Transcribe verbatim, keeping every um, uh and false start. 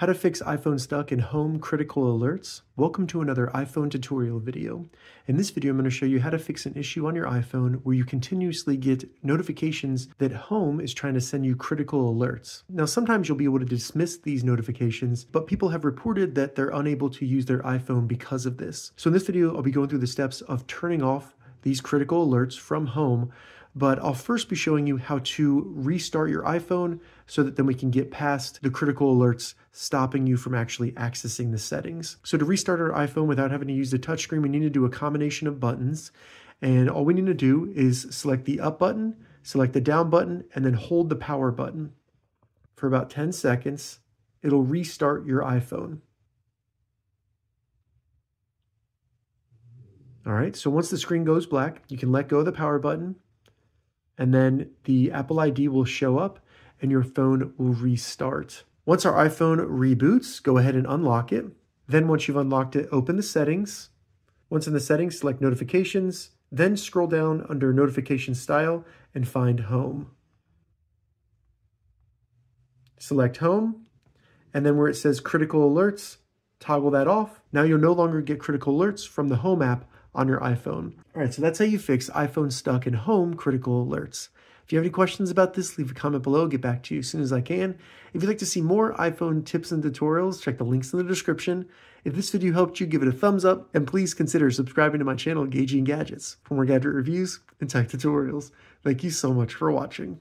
How to fix iPhone stuck in Home critical alerts? Welcome to another iPhone tutorial video. In this video, I'm going to show you how to fix an issue on your iPhone where you continuously get notifications that Home is trying to send you critical alerts. Now, sometimes you'll be able to dismiss these notifications, but people have reported that they're unable to use their iPhone because of this. So in this video, I'll be going through the steps of turning off these critical alerts from Home, but I'll first be showing you how to restart your iPhone so that then we can get past the critical alerts stopping you from actually accessing the settings. So to restart our iPhone without having to use the touchscreen, we need to do a combination of buttons. And all we need to do is select the up button, select the down button, and then hold the power button. For about ten seconds, it'll restart your iPhone. All right, so once the screen goes black, you can let go of the power button, and then the Apple I D will show up and your phone will restart. Once our iPhone reboots, go ahead and unlock it. Then once you've unlocked it, open the settings. Once in the settings, select notifications, then scroll down under notification style and find Home. Select Home, and then where it says critical alerts, toggle that off. Now you'll no longer get critical alerts from the Home app on your iPhone. All right, so that's how you fix iPhone stuck in Home critical alerts. If you have any questions about this, leave a comment below. I'll get back to you as soon as I can. If you'd like to see more iPhone tips and tutorials, check the links in the description. If this video helped you, give it a thumbs up, and please consider subscribing to my channel, Gauging Gadgets, for more gadget reviews and tech tutorials. Thank you so much for watching.